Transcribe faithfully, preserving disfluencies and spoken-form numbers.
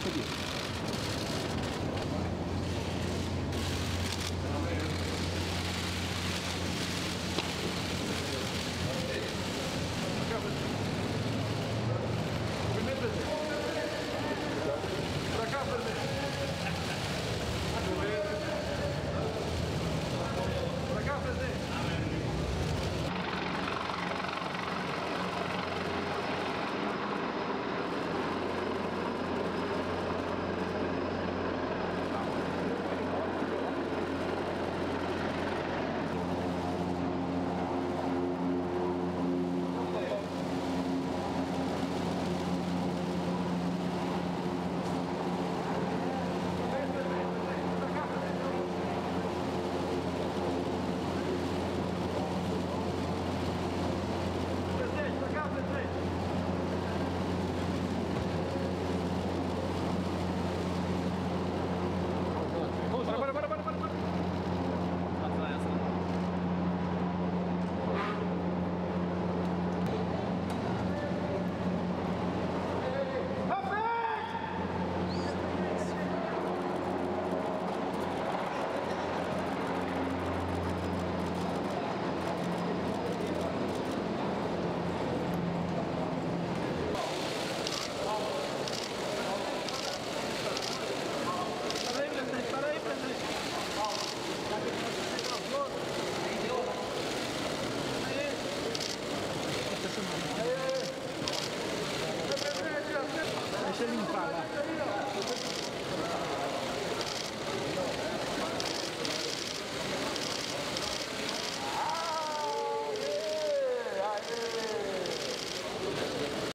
contribute. Deixa eu limpar lá.